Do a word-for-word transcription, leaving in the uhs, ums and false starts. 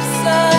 xa.